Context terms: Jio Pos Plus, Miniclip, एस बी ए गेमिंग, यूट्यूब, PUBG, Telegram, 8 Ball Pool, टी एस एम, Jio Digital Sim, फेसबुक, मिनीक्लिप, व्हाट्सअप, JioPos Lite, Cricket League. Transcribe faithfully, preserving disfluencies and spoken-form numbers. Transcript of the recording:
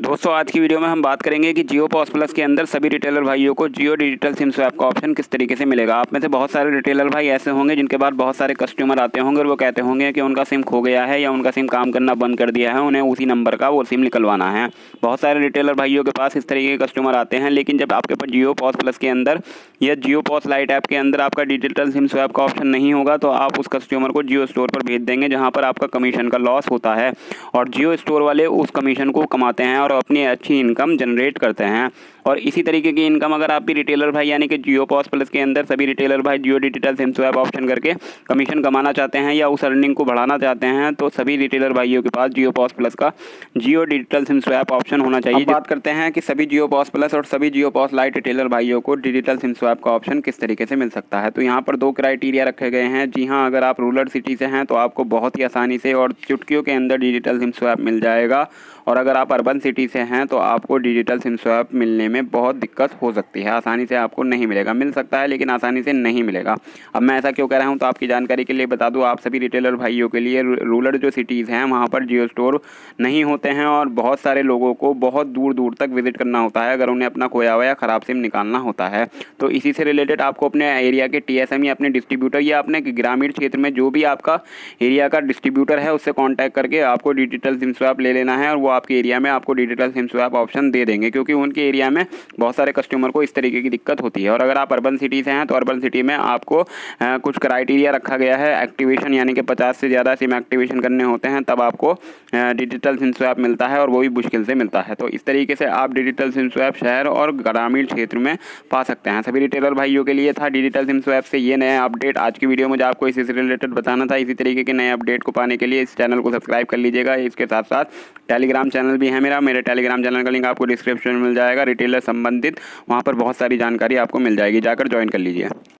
दोस्तों आज की वीडियो में हम बात करेंगे कि जियो पॉस प्लस के अंदर सभी रिटेलर भाइयों को जियो डिजिटल सिम स्वैप का ऑप्शन किस तरीके से मिलेगा। आप में से बहुत सारे रिटेलर भाई ऐसे होंगे जिनके बाद बहुत सारे कस्टमर आते होंगे और वो कहते होंगे कि उनका सिम खो गया है या उनका सिम काम करना बंद कर दिया है, उन्हें उसी नंबर का वो सिम निकलवाना है। बहुत सारे रिटेलर भाइयों के पास इस तरीके के कस्टमर आते हैं, लेकिन जब आपके पास जियो पॉस प्लस के अंदर या जियो पॉस लाइट ऐप के अंदर आपका डिजिटल सिम स्वैप का ऑप्शन नहीं होगा तो आप उस कस्टमर को जियो स्टोर पर भेज देंगे, जहाँ पर आपका कमीशन का लॉस होता है और जियो स्टोर वाले उस कमीशन को कमाते हैं और अपनी अच्छी इनकम जनरेट करते हैं। और इसी तरीके की इनकम अगर आप भी रिटेलर भाई यानी कि जियो पॉस प्लस के अंदर सभी रिटेलर भाई Jio digital SIM swap option करके कमीशन कमाना चाहते हैं या उस अर्निंग को बढ़ाना चाहते हैं तो सभी रिटेलर भाइयों के पास जियो पॉस प्लस का Jio digital SIM swap option होना चाहिए। बात करते हैं कि सभी जियो पॉस प्लस और सभी जियो पॉस लाइट रिटेलर भाइयों को डिजिटल सिम स्वैप का ऑप्शन किस तरीके से मिल सकता है, तो यहाँ पर दो क्राइटेरिया रखे गए हैं। जी हाँ, अगर आप रूरल सिटी से हैं तो आपको बहुत ही आसानी से और चुटकियों के अंदर डिजिटल सिम स्वैप मिल जाएगा, और अगर आप अर्बन सिटी से हैं तो आपको डिजिटल सिम स्वैप मिलने में बहुत दिक्कत हो सकती है, आसानी से आपको नहीं मिलेगा। मिल सकता है लेकिन आसानी से नहीं मिलेगा। अब मैं ऐसा क्यों कह रहा हूं तो आपकी जानकारी के लिए बता दूं, आप सभी रिटेलर भाइयों के लिए रूरल जो सिटीज़ हैं वहां पर जियो स्टोर नहीं होते हैं और बहुत सारे लोगों को बहुत दूर दूर तक विज़िट करना होता है अगर उन्हें अपना खोया हुआ या ख़राब सिम निकालना होता है। तो इसी से रिलेटेड आपको अपने एरिया के टी एस एम या अपने डिस्ट्रीब्यूटर या अपने ग्रामीण क्षेत्र में जो भी आपका एरिया का डिस्ट्रीब्यूटर है उससे कॉन्टैक्ट करके आपको डिजिटल सिम स्वैप ले लेना है, और वो आपके एरिया में आपको डिजिटल सिम स्वैप ऑप्शन दे देंगे, क्योंकि उनके एरिया में बहुत सारे कस्टमर को इस तरीके की दिक्कत होती है। और अगर आप अर्बन सिटी से हैं तो अर्बन सिटी में आपको आ, कुछ क्राइटेरिया रखा गया है एक्टिवेशन, यानी कि पचास से ज़्यादा सिम एक्टिवेशन करने होते हैं तब आपको डिजिटल सिम स्वैप मिलता है, और वो भी मुश्किल से मिलता है। तो इस तरीके से आप डिजिटल सिम स्वैप शहर और ग्रामीण क्षेत्र में पा सकते हैं। सभी रिटेलर भाइयों के लिए था डिजिटल सिम स्वैप से ये नया अपडेट। आज की वीडियो मुझे आपको इसी से रिलेटेड बताना था। इसी तरीके के नए अपडेट को पाने के लिए इस चैनल को सब्सक्राइब कर लीजिएगा। इसके साथ साथ टेलीग्राम चैनल भी है मेरा, मेरे टेलीग्राम चैनल का लिंक आपको डिस्क्रिप्शन में मिल जाएगा। रिटेलर संबंधित वहाँ पर बहुत सारी जानकारी आपको मिल जाएगी, जाकर ज्वाइन कर लीजिए।